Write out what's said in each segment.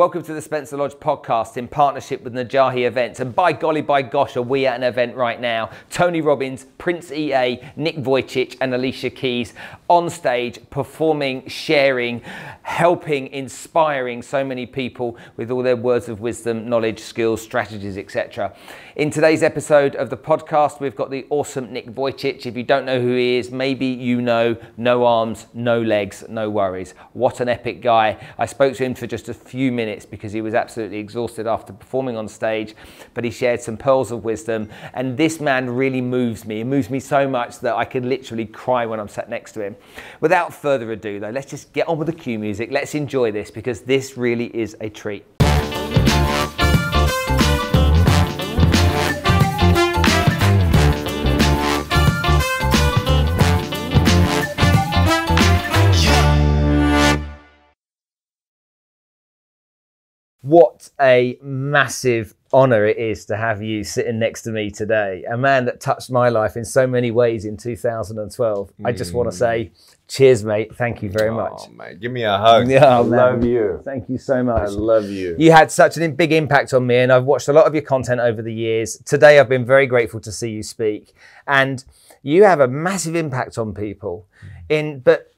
Welcome to the Spencer Lodge Podcast in partnership with Najahi Events. And by golly, by gosh, are we at an event right now. Tony Robbins, Prince EA, Nick Vujicic and Alicia Keys on stage, performing, sharing, helping, inspiring so many people with all their words of wisdom, knowledge, skills, strategies, etc. In today's episode of the podcast, we've got the awesome Nick Vujicic. If you don't know who he is, maybe you know. No arms, no legs, no worries. What an epic guy. I spoke to him for just a few minutes because he was absolutely exhausted after performing on stage, but he shared some pearls of wisdom, and this man really moves me. It moves me so much that I can literally cry when I'm sat next to him. Without further ado though, let's just get on with the cue music. Let's enjoy this because this really is a treat. What a massive honor it is to have you sitting next to me today. A man that touched my life in so many ways in 2012. I just want to say, cheers, mate. Thank you very much. Oh, mate. Give me a hug. Yeah, I love you. Thank you so much. I love you. You had such a big impact on me, and I've watched a lot of your content over the years. Today, I've been very grateful to see you speak, and you have a massive impact on people. But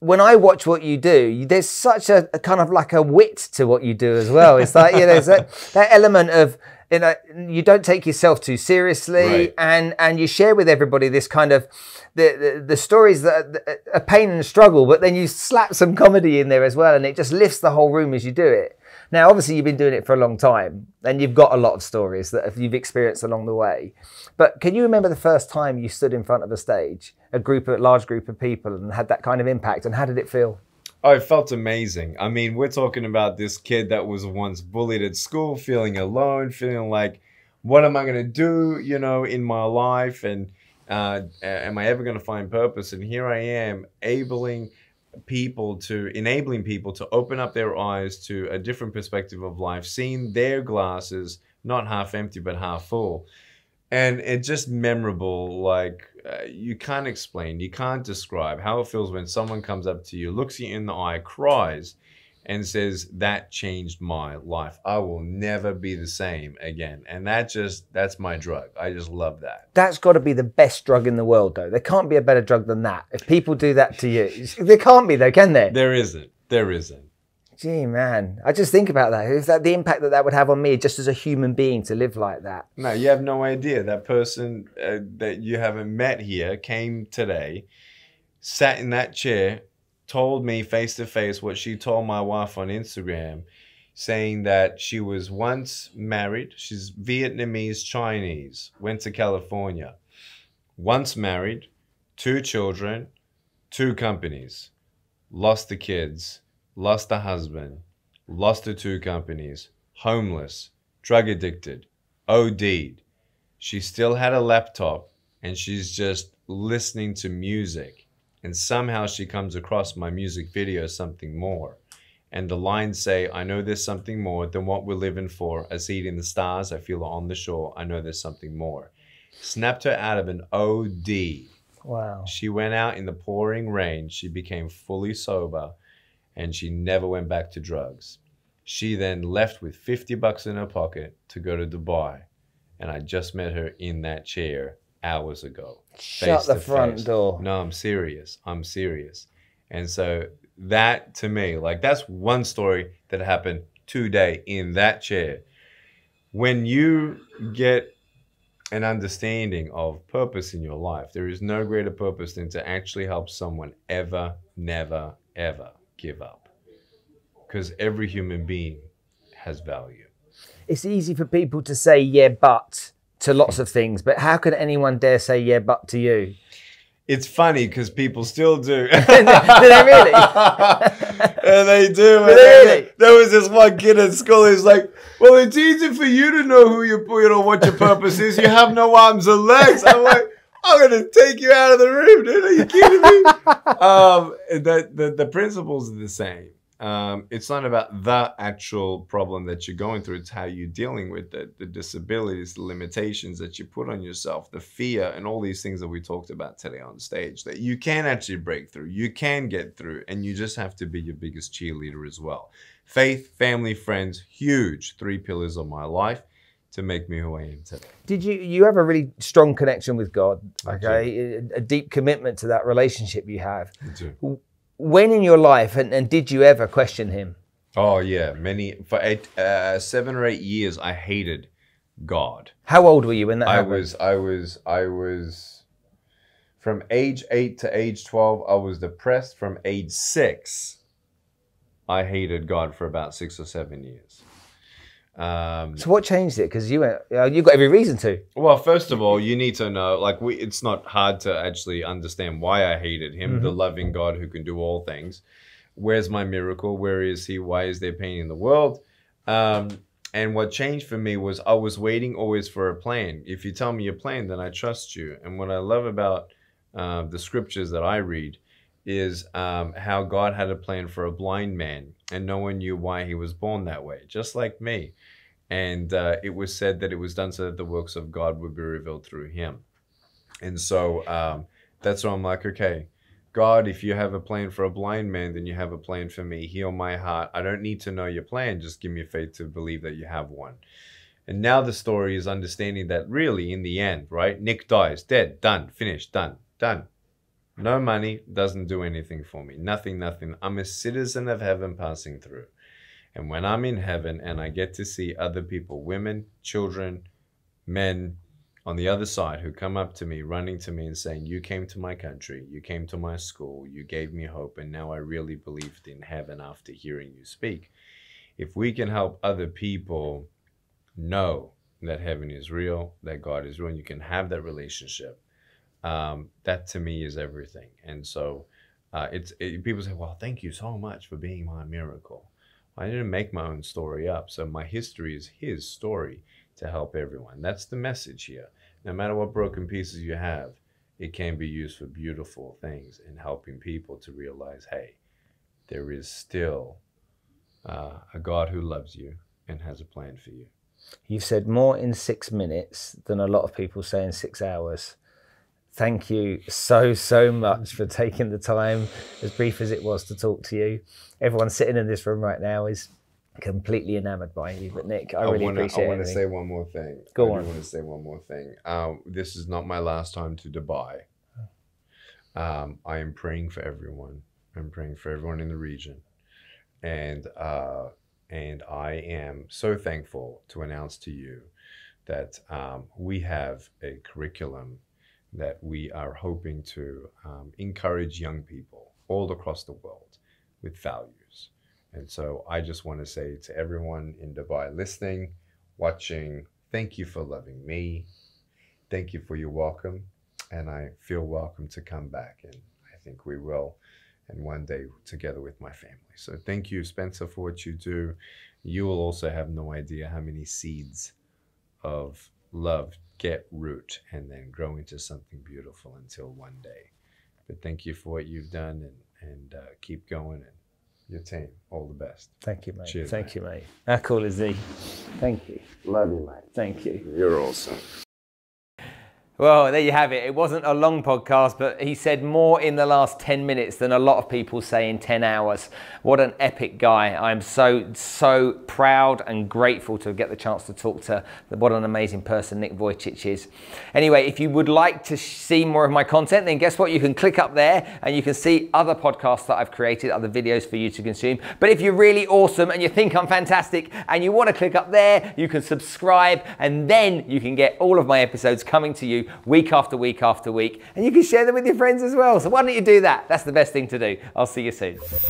when I watch what you do, there's such a kind of like a wit to what you do as well. It's like, you know, there's that element of, you know, you don't take yourself too seriously, right? and you share with everybody this kind of the stories that are pain and struggle, but then you slap some comedy in there as well, and it just lifts the whole room as you do it. Now, obviously, you've been doing it for a long time, and you've got a lot of stories that you've experienced along the way. But can you remember the first time you stood in front of a stage, a large group of people, and had that kind of impact? And how did it feel? Oh, it felt amazing. I mean, we're talking about this kid that was once bullied at school, feeling alone, feeling like, what am I going to do, you know, in my life? And am I ever going to find purpose? And here I am, enabling people to open up their eyes to a different perspective of life, seeing their glasses not half empty but half full. And it's just memorable. Like you can't explain, you can't describe how it feels when someone comes up to you, looks you in the eye, cries and says, that changed my life. I will never be the same again. And that's my drug. I just love that. That's got to be the best drug in the world, though. There can't be a better drug than that. If people do that to you, there can't be, though, can there? There isn't. There isn't. Gee, man, I just think about that. Is that the impact that would have on me just as a human being to live like that? No, you have no idea. That person that you haven't met here came today, sat in that chair, told me face to face what she told my wife on Instagram, saying that she was once married. She's Vietnamese Chinese, went to California, once married, 2 children, 2 companies, lost the kids, lost the husband, lost the 2 companies, homeless, drug addicted, OD'd. She still had a laptop and she's just listening to music. And somehow she comes across my music video, Something More. And the lines say, I know there's something more than what we're living for. I see it in the stars. I feel it on the shore. I know there's something more. Snapped her out of an OD. Wow. She went out in the pouring rain. She became fully sober and she never went back to drugs. She then left with 50 bucks in her pocket to go to Dubai. And I just met her in that chair hours ago. Shut the front door. No, I'm serious. I'm serious. And so that to me, like that's one story that happened today in that chair. When you get an understanding of purpose in your life, there is no greater purpose than to actually help someone ever, never, ever give up. Because every human being has value. It's easy for people to say, yeah, but to lots of things, but how can anyone dare say yeah but to you? It's funny because people still do. Do they really? And they do. And really? There was this one kid at school who's like, well, it's easy for you to know who you know what your purpose is. You have no arms or legs. I'm like, I'm gonna take you out of the room, dude. Are you kidding me? The principles are the same. It's not about the actual problem that you're going through. It's how you're dealing with it, the disabilities, the limitations that you put on yourself, the fear and all these things that we talked about today on stage that you can actually break through, you can get through, and you just have to be your biggest cheerleader as well. Faith, family, friends, huge three pillars of my life to make me who I am today. Did you have a really strong connection with God, okay? A deep commitment to that relationship you have. I do. When in your life, and did you ever question him? Oh yeah, many, for 7 or 8 years, I hated God. How old were you when that happened? I was from age 8 to age 12, I was depressed. From age 6, I hated God for about 6 or 7 years. So what changed it? Because you got every reason to. Well, first of all, you need to know, like, it's not hard to actually understand why I hated him, the loving God who can do all things. Where's my miracle? Where is he? Why is there pain in the world? And what changed for me was I was waiting always for a plan. If you tell me your plan, then I trust you. And what I love about the scriptures that I read is how God had a plan for a blind man and no one knew why he was born that way, just like me. And it was said that it was done so that the works of God would be revealed through him. And so that's why I'm like, okay, God, if you have a plan for a blind man, then you have a plan for me. Heal my heart. I don't need to know your plan. Just give me faith to believe that you have one. And now the story is understanding that really in the end, right? Nick dies, dead, done, finished, done, done. No money, doesn't do anything for me. Nothing, nothing. I'm a citizen of heaven passing through. And when I'm in heaven and I get to see other people, women, children, men, on the other side who come up to me, running to me and saying, you came to my country, you came to my school, you gave me hope, and now I really believed in heaven after hearing you speak. If we can help other people know that heaven is real, that God is real, and you can have that relationship, that to me is everything. And so people say, well, thank you so much for being my miracle. I didn't make my own story up. So my history is his story to help everyone. That's the message here. No matter what broken pieces you have, it can be used for beautiful things and helping people to realize, hey, there is still a God who loves you and has a plan for you. You've said more in 6 minutes than a lot of people say in 6 hours. Thank you so, so much for taking the time, as brief as it was, to talk to you. Everyone sitting in this room right now is completely enamored by you. But Nick, I really appreciate it. I want to say one more thing. Go on. I want to say one more thing. This is not my last time to Dubai. I am praying for everyone. I'm praying for everyone in the region. And I am so thankful to announce to you that we have a curriculum that we are hoping to encourage young people all across the world with values. And so I just want to say to everyone in Dubai listening, watching, thank you for loving me. Thank you for your welcome. And I feel welcome to come back. And I think we will. And one day together with my family. So thank you, Spencer, for what you do. You will also have no idea how many seeds of love get root and then grow into something beautiful until one day. But thank you for what you've done, and keep going, and your team, all the best. Thank you, mate. Cheers, Thank you, mate. How cool is he? Thank you. Love you, mate. Thank you. You're awesome. Well, there you have it. It wasn't a long podcast, but he said more in the last 10 minutes than a lot of people say in 10 hours. What an epic guy. I'm so, so proud and grateful to get the chance to talk to what an amazing person Nick Vujicic is. Anyway, if you would like to see more of my content, then guess what? You can click up there and you can see other podcasts that I've created, other videos for you to consume. But if you're really awesome and you think I'm fantastic and you want to click up there, you can subscribe, and then you can get all of my episodes coming to you week after week after week, and you can share them with your friends as well. So why don't you do that? That's the best thing to do. I'll see you soon.